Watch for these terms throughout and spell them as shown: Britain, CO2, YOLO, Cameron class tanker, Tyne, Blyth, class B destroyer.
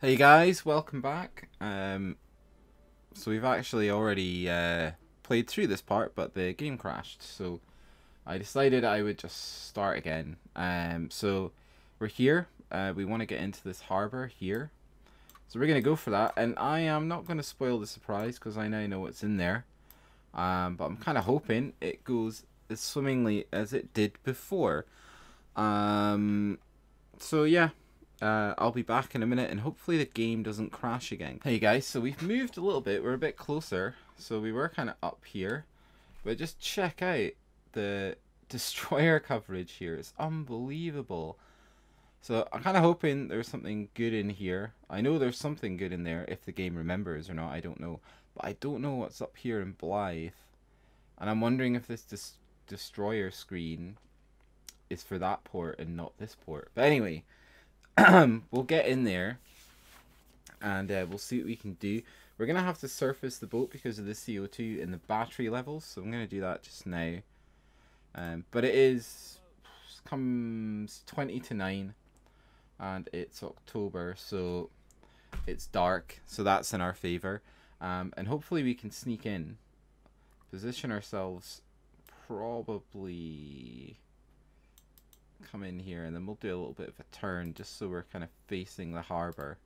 Hey guys, welcome back. So we've actually already played through this part, but the game crashed, so I decided I would just start again. So we're here, we want to get into this harbour here, so we're going to go for that, and I am not going to spoil the surprise because I now know what's in there, but I'm kind of hoping it goes as swimmingly as it did before. So yeah. I'll be back in a minute and hopefully the game doesn't crash again. Hey guys, so we've moved a little bit, we're a bit closer, so we were kind of up here, but just check out the destroyer coverage here, it's unbelievable. So I'm kind of hoping there's something good in here. I know there's something good in there, if the game remembers or not, I don't know, but I don't know what's up here in Blyth, and I'm wondering if this destroyer screen is for that port and not this port, but anyway. We'll get in there and we'll see what we can do. We're going to have to surface the boat because of the CO2 and the battery levels, so I'm going to do that just now. But it is, comes 20 to 9 and it's October, so it's dark, so that's in our favour. And hopefully we can sneak in, position ourselves, probably come in here, and then we'll do a little bit of a turn just so we're kind of facing the harbour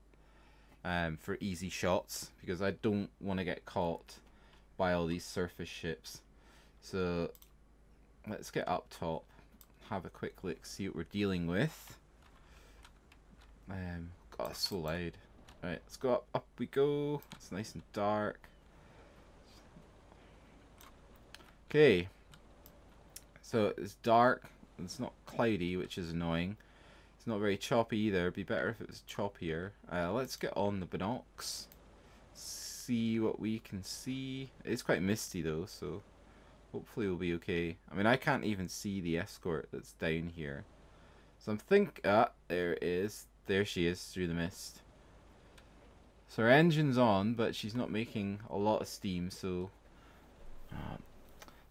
for easy shots, because I don't want to get caught by all these surface ships. So let's get up top, have a quick look, see what we're dealing with. God, that's so loud. Alright, let's go up, up we go. It's nice and dark. Okay, so it's dark. It's not cloudy, which is annoying. It's not very choppy either. It'd be better if it was choppier. Let's get on the binocs. See what we can see. It's quite misty though, so hopefully we'll be okay. I mean, I can't even see the escort that's down here. So I'm thinking, there it is. There she is through the mist. So her engine's on, but she's not making a lot of steam, so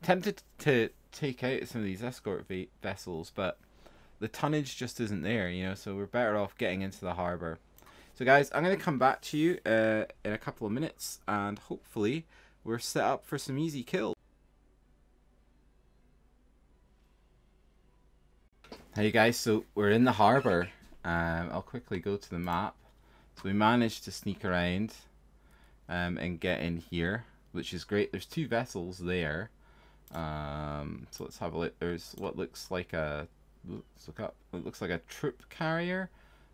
tempted to take out some of these escort vessels, but the tonnage just isn't there, you know, so we're better off getting into the harbour. So guys, I'm going to come back to you in a couple of minutes, and hopefully we're set up for some easy kills. Hey guys, so we're in the harbour. I'll quickly go to the map. So we managed to sneak around and get in here, which is great. There's two vessels there. So let's have a look. There's what looks like a, let's look up, it looks like a troop carrier,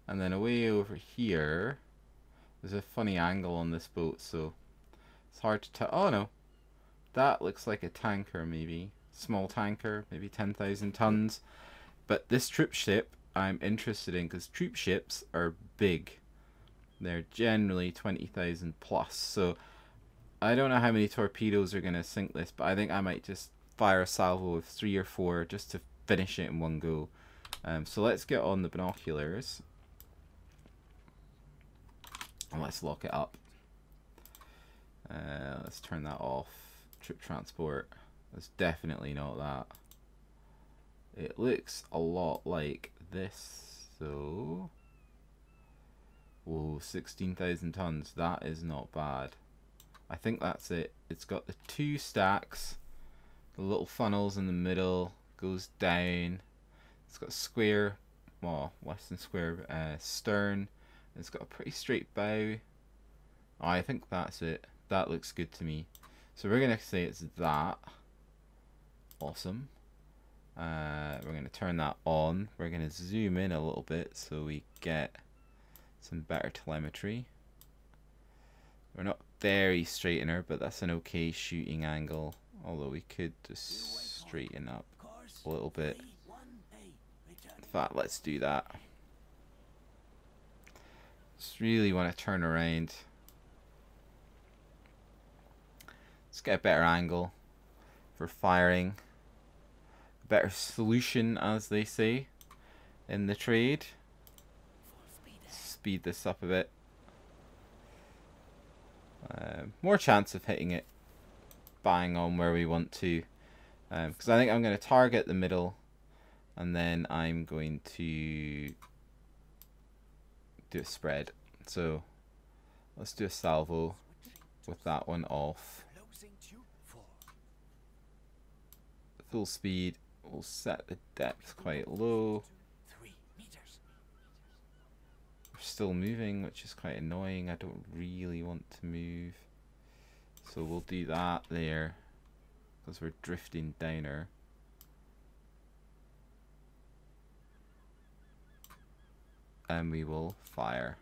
and then away over here there's a funny angle on this boat, so it's hard to tell. Oh no, that looks like a tanker, maybe small tanker, maybe 10,000 tons, but this troop ship I'm interested in, because troop ships are big, they're generally 20,000 plus, so I don't know how many torpedoes are going to sink this, but I think I might just fire a salvo of 3 or 4 just to finish it in one go. So let's get on the binoculars. And let's lock it up. Let's turn that off. Troop transport. That's definitely not that. It looks a lot like this, so. Whoa, 16,000 tons. That is not bad. I think that's it. It's got the 2 stacks, the little funnels in the middle, goes down. It's got a square, well, less than square stern. It's got a pretty straight bow. Oh, I think that's it. That looks good to me. So we're going to say it's that. Awesome. We're going to turn that on. We're going to zoom in a little bit so we get some better telemetry. We're not very straightener, but that's an okay shooting angle, although we could just straighten up a little bit. In fact, let's do that. Just really want to turn around. Let's get a better angle for firing. A better solution, as they say in the trade. Speed this up a bit. More chance of hitting it bang on where we want to, because I think I'm going to target the middle and then I'm going to do a spread. So let's do a salvo with that one off. Full speed, we'll set the depth quite low. We're still moving, which is quite annoying. I don't really want to move. So we'll do that there, because we're drifting downer. And we will fire.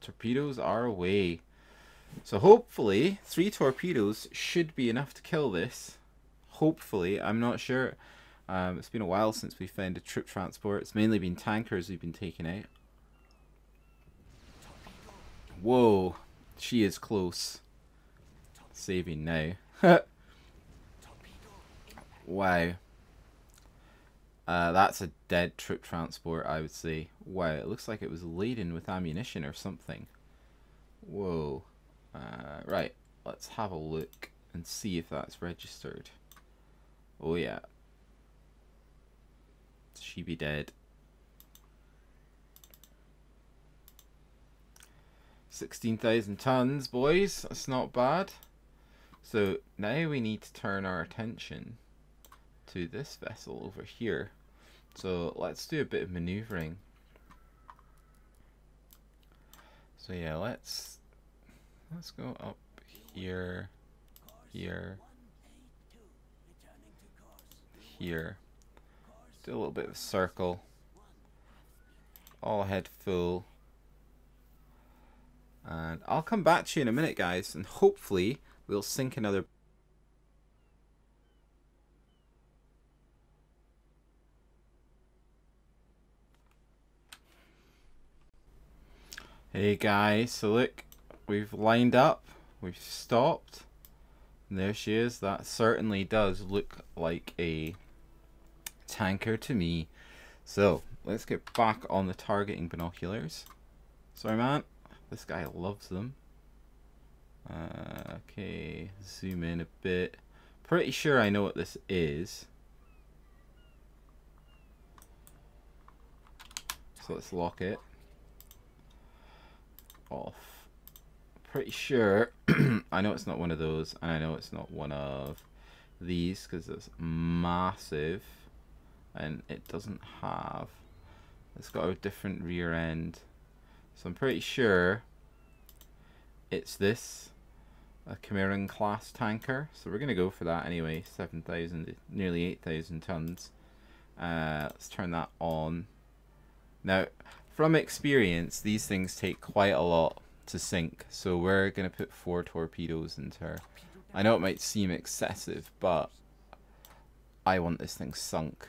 Torpedoes are away. So hopefully 3 torpedoes should be enough to kill this. Hopefully. I'm not sure. It's been a while since we found a troop transport. It's mainly been tankers we've been taking out. Whoa. She is close. Saving now. Wow. That's a dead troop transport, I would say. Wow, it looks like it was laden with ammunition or something. Whoa. Right, let's have a look and see if that's registered. Oh yeah. She be dead. 16,000 tons, boys. That's not bad. So now we need to turn our attention to this vessel over here. So let's do a bit of maneuvering. So yeah, let's go up here, here, here. Do a little bit of a circle. All head full. And I'll come back to you in a minute, guys, and hopefully we'll sink another. Hey guys, so look, we've lined up, we've stopped, and there she is. That certainly does look like a tanker to me. So let's get back on the targeting binoculars. Sorry man, this guy loves them. Okay, zoom in a bit. Pretty sure I know what this is. So let's lock it. Off. Pretty sure I know it's not one of those, and I know it's not one of these because it's massive and it doesn't have, it's got a different rear end, so I'm pretty sure it's this, a Cameron class tanker, so we're gonna go for that anyway. 7,000, nearly 8,000 tons. Let's turn that on now. From experience, these things take quite a lot to sink, so we're going to put 4 torpedoes into her. I know it might seem excessive, but I want this thing sunk.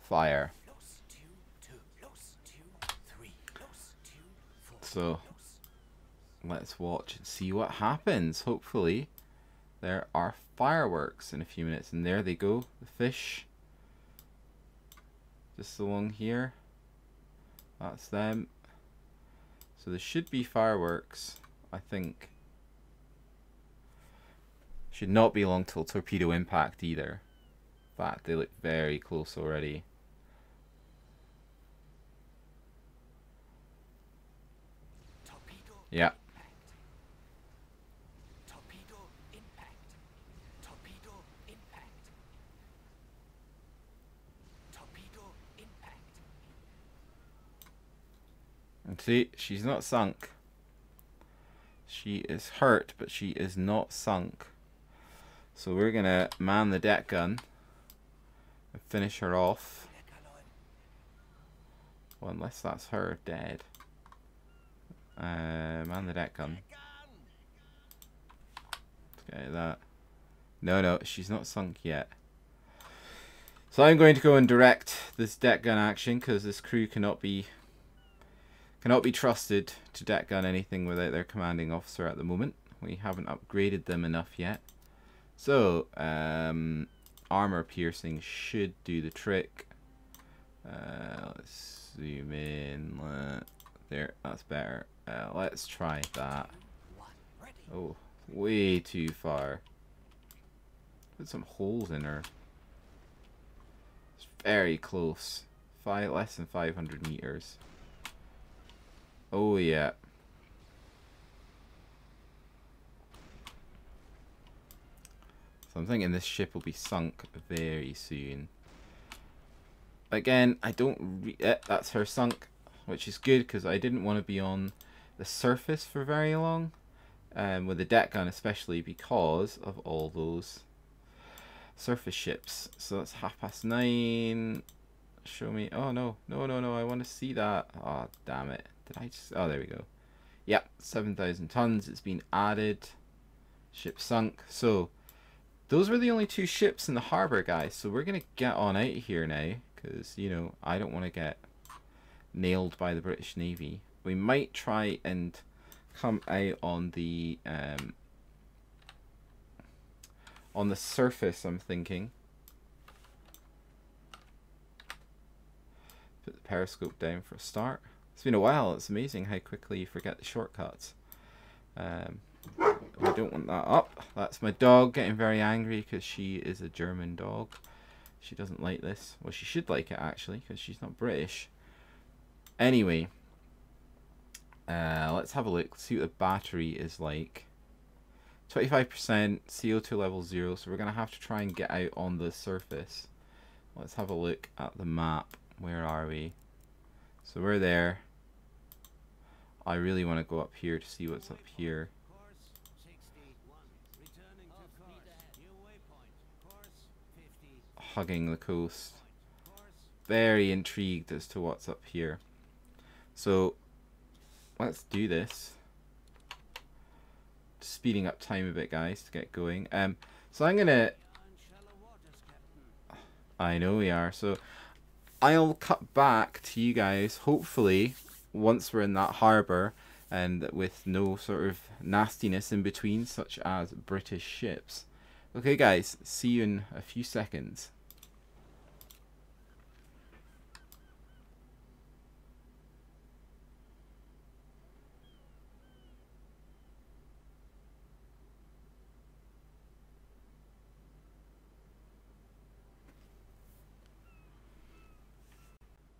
Fire. So, let's watch and see what happens. Hopefully, there are fireworks in a few minutes. And there they go, the fish. Just along here. That's them. So there should be fireworks, I think. Should not be long till torpedo impact either. In fact, they look very close already. Torpedo. Yeah. Torpedo impact. Torpedo impact. Torpedo impact. And see, she's not sunk. She is hurt, but she is not sunk. So we're going to man the deck gun and finish her off. Well, unless that's her dead. Man the deck gun. Let's get that. No, she's not sunk yet. So I'm going to go and direct this deck gun action because this crew cannot be trusted to deck gun anything without their commanding officer at the moment. We haven't upgraded them enough yet. So, armor piercing should do the trick. Let's zoom in. There, that's better. Let's try that. Oh, Way too far. Put some holes in her. It's very close. Less than 500 meters. Oh yeah. So I'm thinking this ship will be sunk very soon. Again, I don't... that's her sunk, which is good because I didn't want to be on the surface for very long. With the deck gun especially because of all those surface ships. So that's 9:30. Show me. Oh no, no, no, no! I want to see that. Oh damn it! Did I just? Oh, there we go. Yep, 7,000 tons. It's been added. Ship sunk. So those were the only two ships in the harbor, guys. So we're gonna get on out of here now, because you know I don't want to get nailed by the British Navy. We might try and come out on the surface. I'm thinking. Put the periscope down for a start. It's been a while. It's amazing how quickly you forget the shortcuts. I don't want that up. That's my dog getting very angry because she is a German dog. She doesn't like this. Well, she should like it actually because she's not British. Anyway, let's have a look. Let's see what the battery is like. 25%, CO2 level 0. So we're going to have to try and get out on the surface. Let's have a look at the map. Where are we? So we're there. I really want to go up here to see what's up here. Hugging the coast. Very intrigued as to what's up here. So let's do this. Just speeding up time a bit, guys, to get going. So I'm gonna. I know we are. So. I'll cut back to you guys, hopefully, once we're in that harbour and with no sort of nastiness in between, such as British ships. Okay, guys, see you in a few seconds.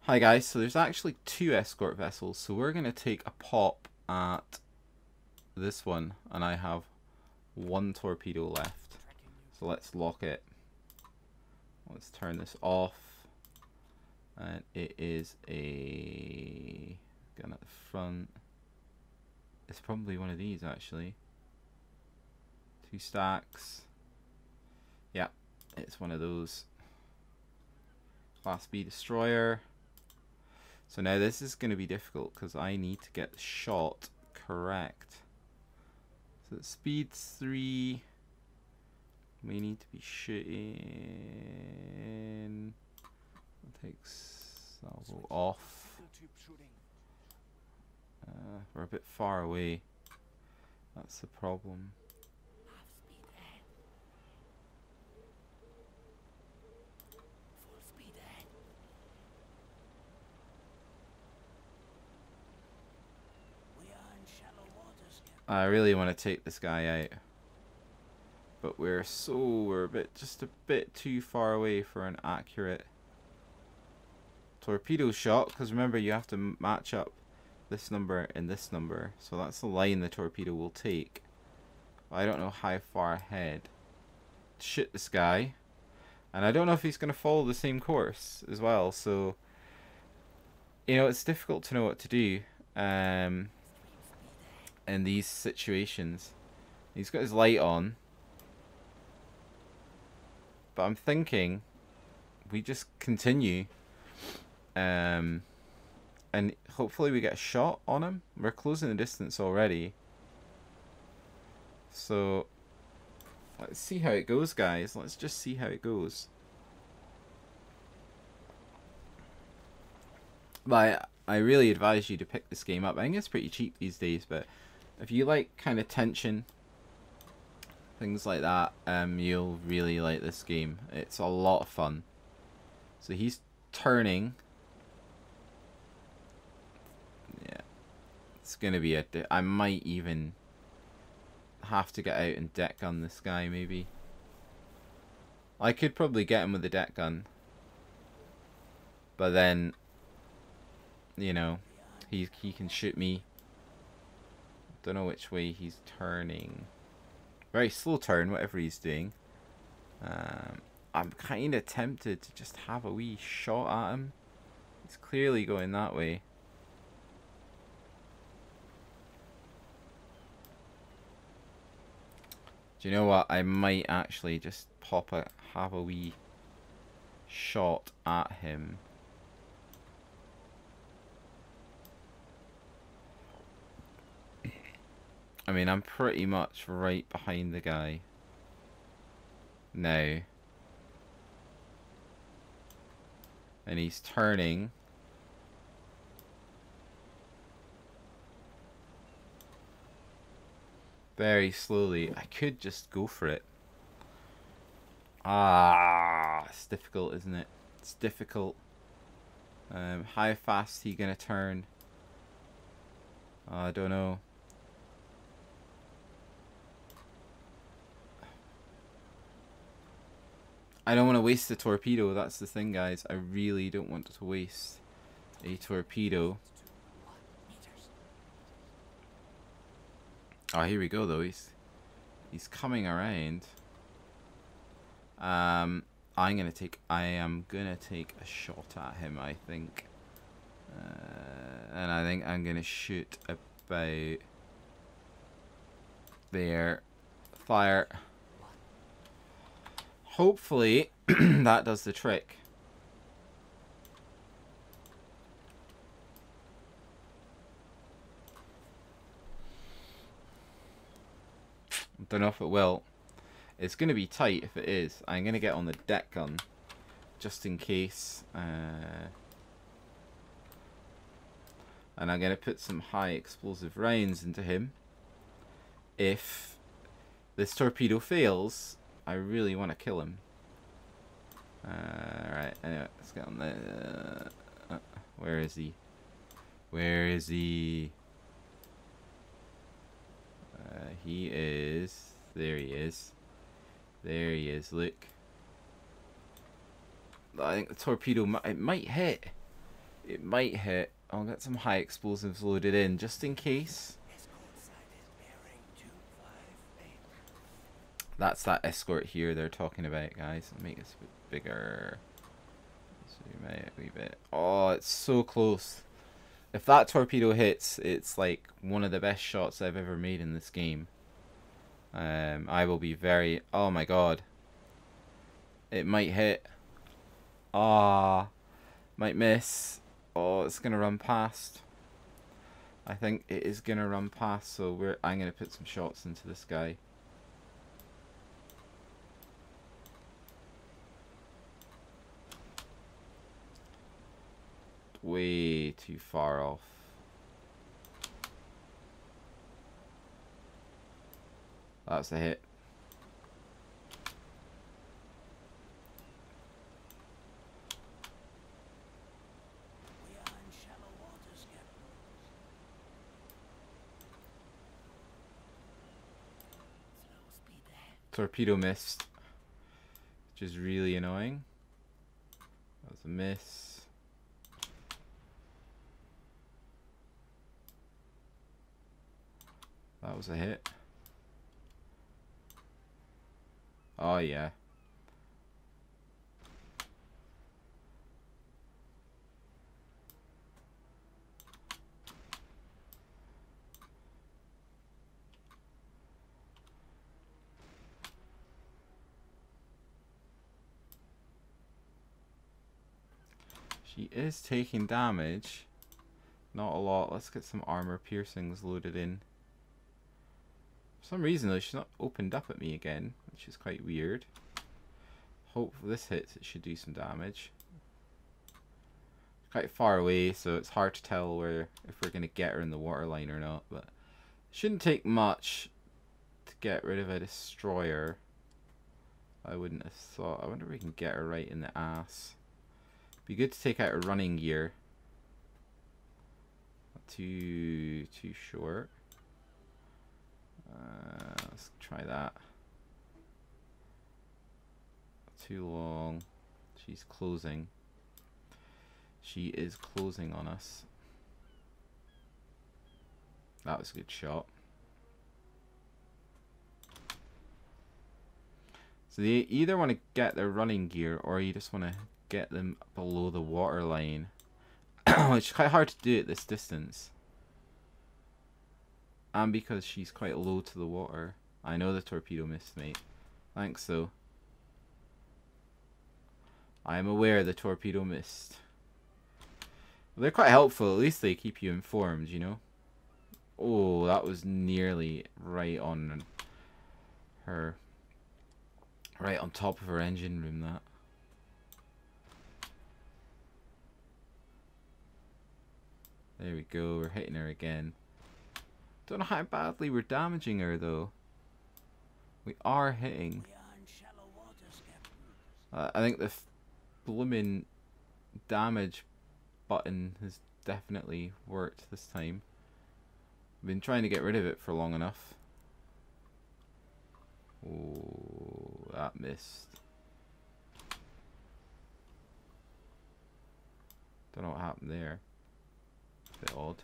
Hi guys, so there's actually two escort vessels, so we're going to take a pop at this one, and I have one torpedo left, so let's lock it. Let's turn this off, and it is a gun at the front. It's probably one of these actually. Two stacks. Yeah, it's one of those. Class B destroyer. So now this is going to be difficult because I need to get the shot correct. So speed's 3. We need to be shooting. I'll take salvo off. We're a bit far away. That's the problem. I really want to take this guy out, but we're just a bit too far away for an accurate torpedo shot, because remember you have to match up this number and this number, so that's the line the torpedo will take. I don't know how far ahead to shoot this guy, and I don't know if he's going to follow the same course as well, so you know it's difficult to know what to do. In these situations. He's got his light on. But I'm thinking we just continue. And hopefully we get a shot on him. We're closing the distance already. So let's see how it goes, guys. Let's just see how it goes. But I really advise you to pick this game up. I think it's pretty cheap these days, but if you like kind of tension, things like that, you'll really like this game. It's a lot of fun. So he's turning. Yeah. It's going to be I might even have to get out and deck gun this guy, maybe. I could probably get him with a deck gun. But then, you know, he can shoot me. Don't know which way he's turning. Very slow turn, whatever he's doing. I'm kind of tempted to just have a wee shot at him. He's clearly going that way. Do you know what? I might actually just have a wee shot at him. I mean, I'm pretty much right behind the guy now. And he's turning. Very slowly. I could just go for it. Ah, it's difficult, isn't it? It's difficult. How fast is he going to turn? I don't know. I don't want to waste the torpedo, that's the thing, guys. I really don't want to waste a torpedo. Oh, here we go, though. He's coming around. I am gonna take a shot at him, I think. And I think I'm gonna shoot about there. Fire. Hopefully that does the trick. Don't know if it will. It's going to be tight if it is. I'm going to get on the deck gun just in case. And I'm going to put some high explosive rounds into him. If this torpedo fails, I really want to kill him. Alright, anyway, let's get on the... where is he? Where is he? He is... There he is. There he is, look. I think the torpedo, it might hit. It might hit. I'll get some high explosives loaded in, just in case. That's that escort here they're talking about, guys. Make this a bit bigger. Zoom out a wee bit. Oh, it's so close. If that torpedo hits, it's like one of the best shots I've ever made in this game. I will be very... Oh my god. It might hit. Ah, might miss. Oh, it's going to run past. I think it is going to run past, so I'm going to put some shots into this guy. Way too far off. That's a hit. We are in shallow waters, Captain. Torpedo missed, which is really annoying. That was a miss. That was a hit. Oh, yeah. She is taking damage. Not a lot. Let's get some armor piercings loaded in. For some reason though, she's not opened up at me again, which is quite weird. Hopefully this hits, it should do some damage. Quite far away, so it's hard to tell where if we're going to get her in the waterline or not, but it shouldn't take much to get rid of a destroyer. I wouldn't have thought. I wonder if we can get her right in the ass. Be good to take out her running gear. Not too short. Let's try that. Too long. She's closing. She is closing on us. That was a good shot. So they either want to get their running gear or you just want to get them below the water line. It's quite hard to do at this distance. And because she's quite low to the water. I know the torpedo missed, mate. Thanks, though. I am aware the torpedo missed. Well, they're quite helpful. At least they keep you informed, you know. Oh, that was nearly right on her. Right on top of her engine room, that. There we go. We're hitting her again. Don't know how badly we're damaging her, though. We are hitting. We are in shallow waters, Captain. I think the blooming damage button has definitely worked this time. I've been trying to get rid of it for long enough. Oh, that missed. Don't know what happened there. Bit odd.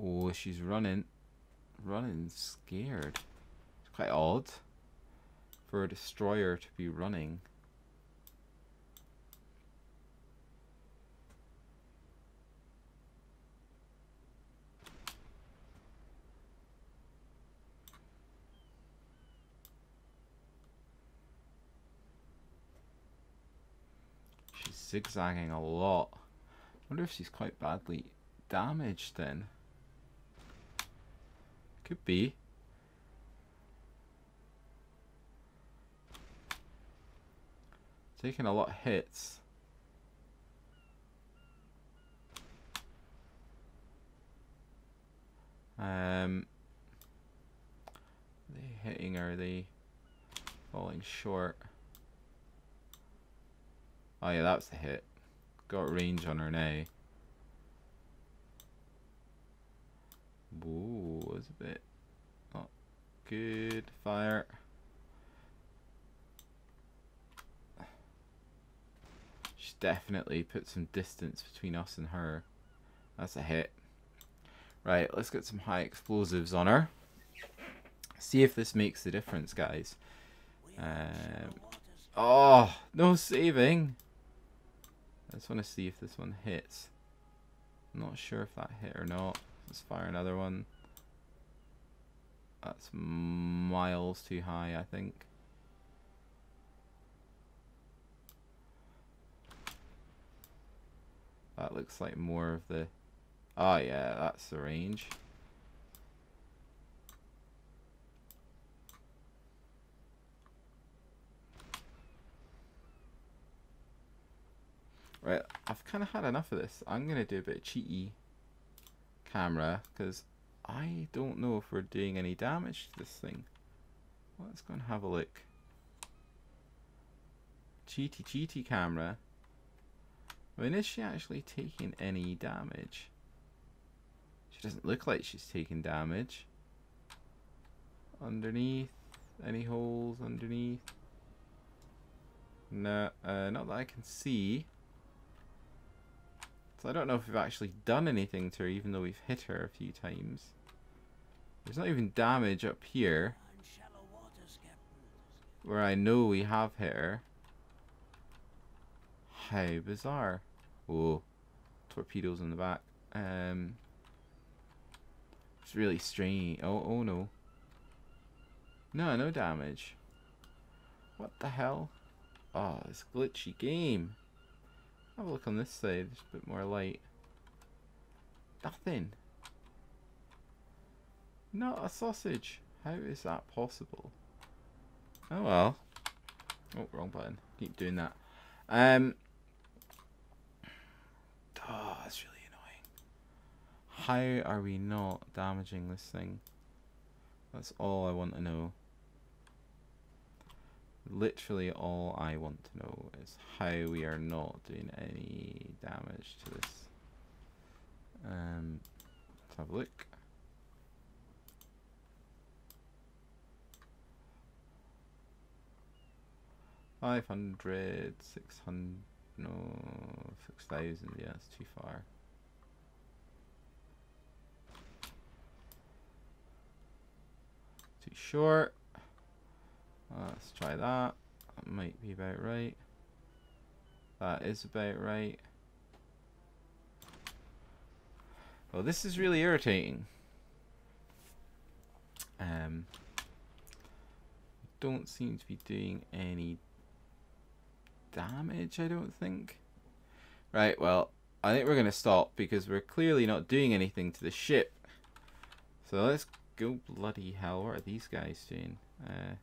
Oh, she's running. Running scared. It's quite odd for a destroyer to be running. Zigzagging a lot. I wonder if she's quite badly damaged then. Could be. Taking a lot of hits. Are they hitting or are they falling short? Oh yeah, that's the hit. Got range on her now. Whoa, that was a bit not good. Fire. She's definitely put some distance between us and her. That's a hit. Right, let's get some high explosives on her. See if this makes a difference, guys. Oh, no saving. I just want to see if this one hits. I'm not sure if that hit or not. Let's fire another one. That's miles too high, I think. That looks like more of the... Oh yeah, that's the range. Right, I've kind of had enough of this. I'm going to do a bit of cheaty camera because I don't know if we're doing any damage to this thing. Let's go and have a look. Cheaty camera. I mean, is she actually taking any damage? She doesn't look like she's taking damage. Underneath? Any holes underneath? No, not that I can see. So I don't know if we've actually done anything to her, even though we've hit her a few times. There's not even damage up here, where I know we have hit her. How bizarre. Whoa. Torpedoes in the back. It's really strange. Oh no. No damage. What the hell? Oh, this glitchy game. Have a look on this side, just a bit more light. Nothing. Not a sausage. How is that possible? Oh well. Oh, wrong button. Keep doing that. Oh, that's really annoying. How are we not damaging this thing? That's all I want to know. Literally all I want to know is how we are not doing any damage to this. have a look. $6,000, yeah, it's too far. Too short. Let's try that. That might be about right. That is about right. Well, this is really irritating. Don't seem to be doing any damage, I don't think. Right, well, I think we're going to stop because we're clearly not doing anything to the ship. So let's go. Bloody hell, what are these guys doing? I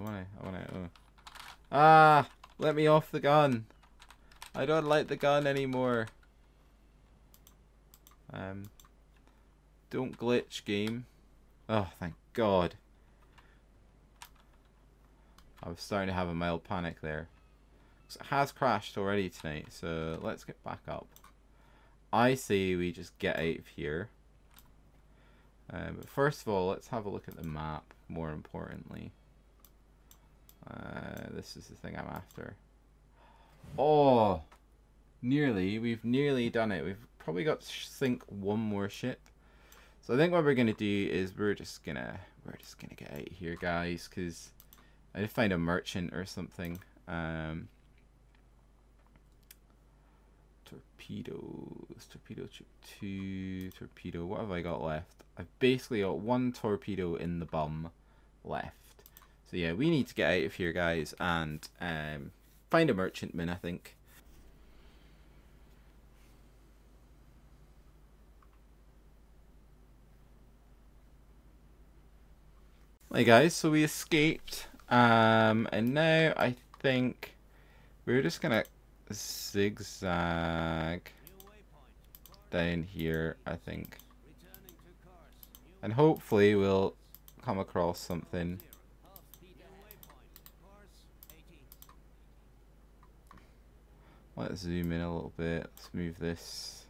want to. Ah, let me off the gun. I don't like the gun anymore. Don't glitch, game. Oh, thank God. I was starting to have a mild panic there. So it has crashed already tonight, so let's get back up. I say we just get out of here. But first of all, let's have a look at the map, more importantly. This is the thing I'm after. Oh, nearly. We've nearly done it. We've probably got to sink one more ship. So I think what we're gonna do is we're just gonna get out of here, guys, because I need to find a merchant or something. Torpedoes, torpedo chip 2, torpedo. What have I got left? I've basically got one torpedo in the bum left. So yeah, we need to get out of here, guys, and find a merchantman, I think. Hey guys, so we escaped, and now I think we're just gonna zigzag down here, I think, and hopefully we'll come across something. Let's zoom in a little bit. Let's move this.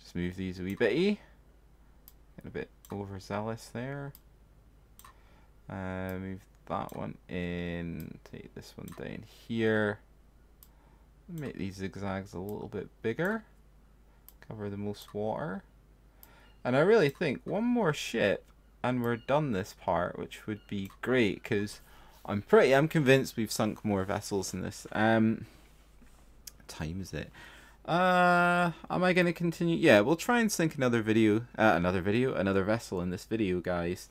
Just move these a wee bitty. Getting a bit overzealous there. Move that one in. Take this one down here. Make these zigzags a little bit bigger. Cover the most water. And I really think one more ship and we're done this part, which would be great because I'm convinced we've sunk more vessels in this. Time is it? Am I going to continue? Yeah, we'll try and sync another vessel in this video, guys.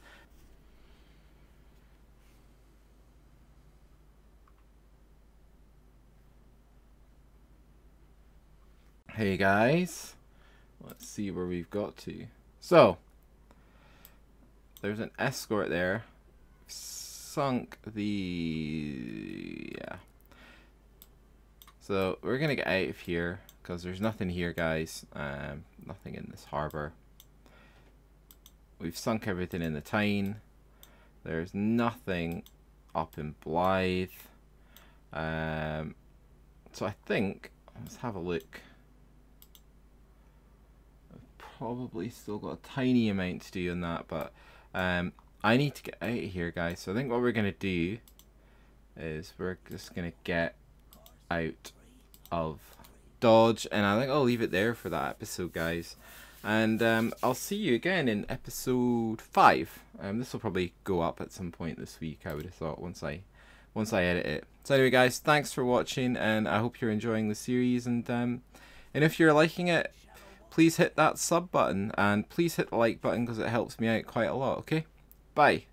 Hey guys, let's see where we've got to. So there's an escort there. Sunk the, yeah. So we're going to get out of here because there's nothing here, guys. Nothing in this harbour. We've sunk everything in the Tyne. There's nothing up in Blyth. So I think, let's have a look. I've probably still got a tiny amount to do on that, but I need to get out of here, guys. So I think what we're going to do is we're just going to get out of Dodge, and I think I'll leave it there for that episode, guys, and I'll see you again in episode 5. This will probably go up at some point this week, I would have thought, once I edit it. So anyway, guys, thanks for watching, and I hope you're enjoying the series, and if you're liking it, please hit that sub button and please hit the like button because it helps me out quite a lot. Okay, bye.